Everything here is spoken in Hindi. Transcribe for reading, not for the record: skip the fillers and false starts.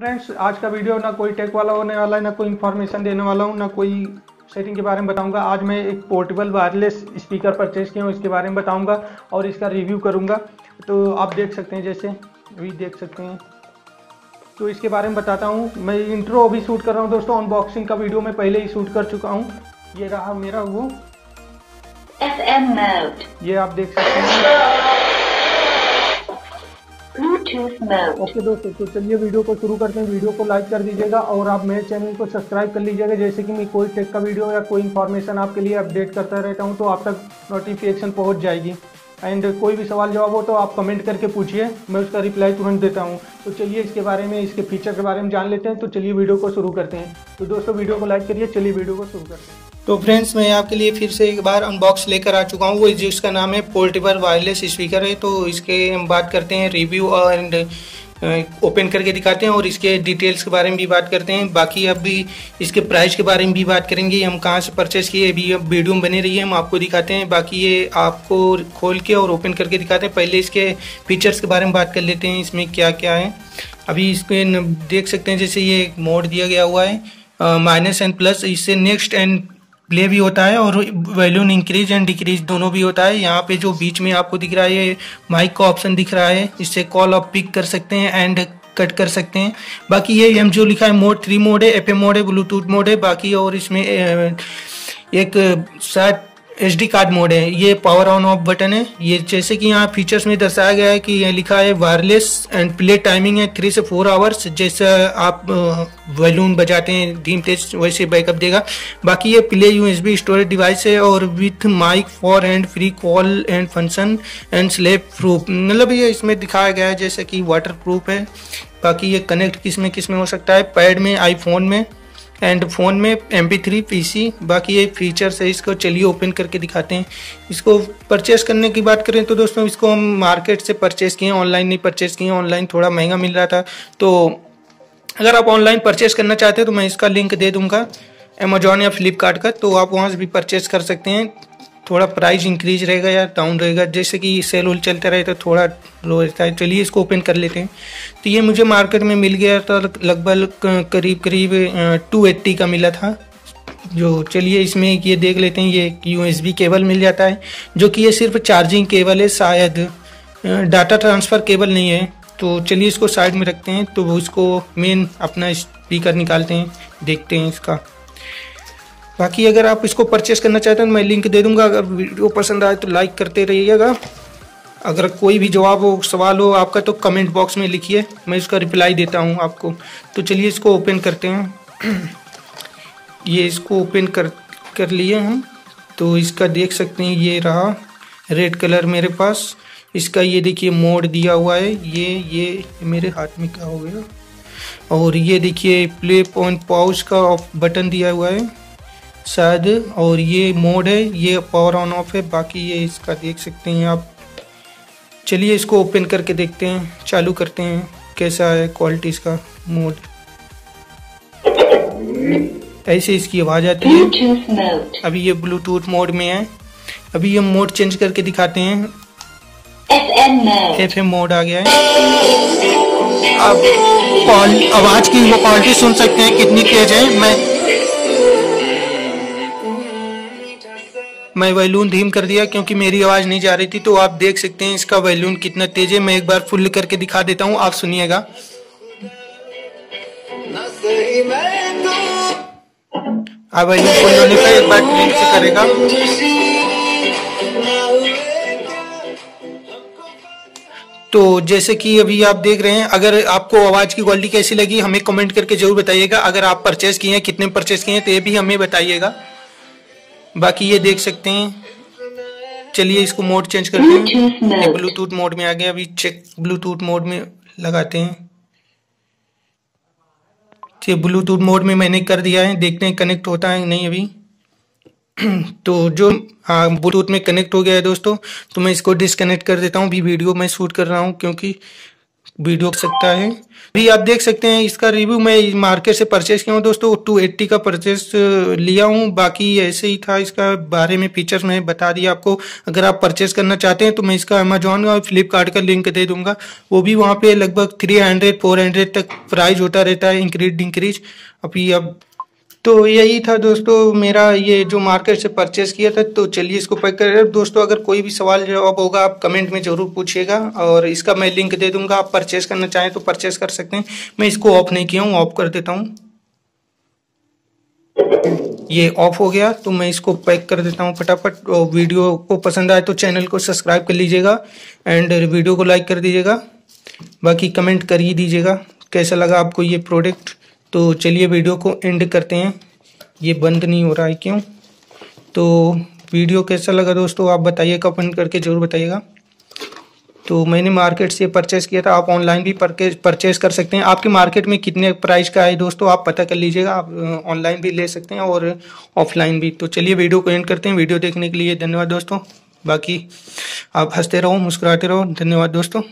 फ्रेंड्स, आज का वीडियो ना कोई टेक वाला होने वाला है, ना कोई इन्फॉर्मेशन देने वाला हूँ, ना कोई सेटिंग के बारे में बताऊंगा। आज मैं एक पोर्टेबल वायरलेस स्पीकर परचेज किया हूँ, इसके बारे में बताऊंगा और इसका रिव्यू करूंगा। तो आप देख सकते हैं, जैसे अभी देख सकते हैं, तो इसके बारे में बताता हूँ। मैं इंट्रो अभी शूट कर रहा हूँ दोस्तों, अनबॉक्सिंग का वीडियो मैं पहले ही शूट कर चुका हूँ। ये रहा मेरा वो FM मोड, ये आप देख सकते हैं। ओके दोस्तों, तो चलिए वीडियो को शुरू करते हैं। वीडियो को लाइक कर दीजिएगा और आप मेरे चैनल को सब्सक्राइब कर लीजिएगा, जैसे कि मैं कोई टेक का वीडियो या कोई इन्फॉर्मेशन आपके लिए अपडेट करता रहता हूं, तो आप तक नोटिफिकेशन पहुंच जाएगी। एंड कोई भी सवाल जवाब हो तो आप कमेंट करके पूछिए, मैं उसका रिप्लाई तुरंत देता हूँ। तो चलिए इसके बारे में, इसके फीचर के बारे में जान लेते हैं। तो चलिए वीडियो को शुरू करते हैं। तो दोस्तों वीडियो को लाइक करिए, चलिए वीडियो को शुरू करते हैं। तो फ्रेंड्स, मैं आपके लिए फिर से एक बार अनबॉक्स लेकर आ चुका हूँ, वो जिसका नाम है पोर्टेबल वायरलेस स्पीकर है। तो इसके हम बात करते हैं रिव्यू एंड ओपन करके दिखाते हैं और इसके डिटेल्स के बारे में भी बात करते हैं। बाकी अब भी इसके प्राइस के बारे में भी बात करेंगे, हम कहाँ से परचेस किए, अभी अब वीडियो में बने रहिए, हम आपको दिखाते हैं। बाकी ये आपको खोल के और ओपन करके दिखाते हैं। पहले इसके फीचर्स के बारे में बात कर लेते हैं, इसमें क्या क्या है। अभी इसके देख सकते हैं, जैसे ये एक मोड दिया गया हुआ है, माइनस एंड प्लस, इससे नेक्स्ट एंड प्ले भी होता है और वॉल्यूम इंक्रीज एंड डिक्रीज दोनों भी होता है। यहाँ पे जो बीच में आपको दिख रहा है, ये माइक का ऑप्शन दिख रहा है, इससे कॉल आप पिक कर सकते हैं एंड कट कर सकते हैं। बाकी ये हम जो लिखा है मोड 3 मोड है, एफएम मोड है, ब्लूटूथ मोड है। बाकी और इसमें एक शायद SD कार्ड मोड है। ये पावर ऑन ऑफ बटन है। ये जैसे कि यहाँ फीचर्स में दर्शाया गया है कि यह लिखा है वायरलेस एंड प्ले टाइमिंग है 3 से 4 आवर्स। जैसा आप वॉल्यूम बजाते हैं धीम तेज, वैसे बैकअप देगा। बाकी ये प्ले USB स्टोरेज डिवाइस है और with mic for hand free call and function and slap proof, मतलब ये इसमें दिखाया गया है जैसे कि वाटर प्रूफ है। बाकी ये कनेक्ट किस में हो सकता है, पैड में, आईफोन में एंड फ़ोन में, MP3, PC। बाकी ये फीचर्स है इसको, चलिए ओपन करके दिखाते हैं। इसको परचेस करने की बात करें तो दोस्तों इसको हम मार्केट से परचेस किए, ऑनलाइन नहीं परचेस किए। ऑनलाइन थोड़ा महंगा मिल रहा था, तो अगर आप ऑनलाइन परचेस करना चाहते हैं तो मैं इसका लिंक दे दूंगा Amazon या फ्लिपकार्ट का, तो आप वहाँ से भी परचेस कर सकते हैं। थोड़ा प्राइस इंक्रीज रहेगा या डाउन रहेगा, जैसे कि सेल उल चलता रहे तो थोड़ा लो रहता है। चलिए इसको ओपन कर लेते हैं। तो ये मुझे मार्केट में मिल गया था, लगभग करीब 280 का मिला था जो। चलिए इसमें ये देख लेते हैं, ये USB केबल मिल जाता है, जो कि ये सिर्फ चार्जिंग केबल है, शायद डाटा ट्रांसफ़र केबल नहीं है। तो चलिए इसको साइड में रखते हैं। तो इसको मेन अपना स्पीकर निकालते हैं, देखते हैं इसका। बाकी अगर आप इसको परचेस करना चाहते हैं तो मैं लिंक दे दूंगा। अगर वीडियो पसंद आए तो लाइक करते रहिएगा। अगर कोई भी जवाब हो, सवाल हो आपका, तो कमेंट बॉक्स में लिखिए, मैं इसका रिप्लाई देता हूं आपको। तो चलिए इसको ओपन करते हैं। ये इसको ओपन कर लिए हम। तो इसका देख सकते हैं, ये रहा रेड कलर मेरे पास इसका। ये देखिए मोड दिया हुआ है, ये मेरे हाथ में क्या हो गया। और ये देखिए प्ले ऑन पॉज का बटन दिया हुआ है शायद, और ये मोड है, ये पावर ऑन ऑफ है। बाकी ये इसका देख सकते हैं आप। चलिए इसको ओपन करके देखते हैं, चालू करते हैं कैसा है क्वालिटी इसका। मोड ऐसे इसकी आवाज़ आती है। अभी ये ब्लूटूथ मोड में है। अभी ये मोड चेंज करके दिखाते हैं। FM मोड आ गया है। आप आवाज़ की वो क्वालिटी सुन सकते हैं कितनी तेज है। मैं वॉल्यूम धीम कर दिया क्योंकि मेरी आवाज़ नहीं जा रही थी। तो आप देख सकते हैं इसका वॉल्यूम कितना तेज है। मैं एक बार फुल करके दिखा देता हूं, आप सुनिएगा। आप वॉल्यूम फुल होने पर एक बार धीम से करेगा। तो जैसे कि अभी आप देख रहे हैं। अगर आपको आवाज़ की क्वालिटी कैसी लगी हमें कमेंट करके जरूर बताइएगा। अगर आप परचेस किए हैं, कितने परचेस किए हैं, तो ये भी हमें बताइएगा। बाकी ये देख सकते हैं। चलिए इसको मोड चेंज करते हैं। ये ब्लूटूथ मोड में आ गया। अभी चेक ब्लूटूथ मोड में लगाते हैं। ये ब्लूटूथ मोड में मैंने कर दिया है, देखते हैं कनेक्ट होता है नहीं अभी। तो जो ब्लूटूथ में कनेक्ट हो गया है दोस्तों, तो मैं इसको डिसकनेक्ट कर देता हूँ। अभी वीडियो मैं शूट कर रहा हूँ क्योंकि वीडियो कर सकता है। अभी आप देख सकते हैं इसका रिव्यू, मैं मार्केट से परचेस किया हूँ दोस्तों, 280 का परचेस लिया हूँ। बाकी ऐसे ही था, इसका बारे में फीचर्स मैं बता दिया आपको। अगर आप परचेस करना चाहते हैं तो मैं इसका अमेजोन और फ्लिपकार्ट का लिंक दे दूंगा, वो भी वहाँ पे लगभग 300-400 तक प्राइस होता रहता है, इंक्रीज डिक्रीज। अभी अब तो यही था दोस्तों मेरा, ये जो मार्केट से परचेस किया था। तो चलिए इसको पैक कर दोस्तों, अगर कोई भी सवाल जवाब होगा आप कमेंट में ज़रूर पूछिएगा, और इसका मैं लिंक दे दूंगा, आप परचेस करना चाहें तो परचेस कर सकते हैं। मैं इसको ऑफ नहीं किया हूँ, ऑफ कर देता हूँ, ये ऑफ हो गया। तो मैं इसको पैक कर देता हूँ फटाफट। और वीडियो को पसंद आए तो चैनल को सब्सक्राइब कर लीजिएगा एंड वीडियो को लाइक कर दीजिएगा, बाकी कमेंट कर ही दीजिएगा कैसा लगा आपको ये प्रोडक्ट। तो चलिए वीडियो को एंड करते हैं, ये बंद नहीं हो रहा है क्यों। तो वीडियो कैसा लगा दोस्तों आप बताइए, कमेंट करके ज़रूर बताइएगा। तो मैंने मार्केट से परचेस किया था, आप ऑनलाइन भी परचेस कर सकते हैं। आपके मार्केट में कितने प्राइस का है दोस्तों आप पता कर लीजिएगा, आप ऑनलाइन भी ले सकते हैं और ऑफलाइन भी। तो चलिए वीडियो को एंड करते हैं, वीडियो देखने के लिए धन्यवाद दोस्तों। बाकी आप हंसते रहो, मुस्कुराते रहो, धन्यवाद दोस्तों।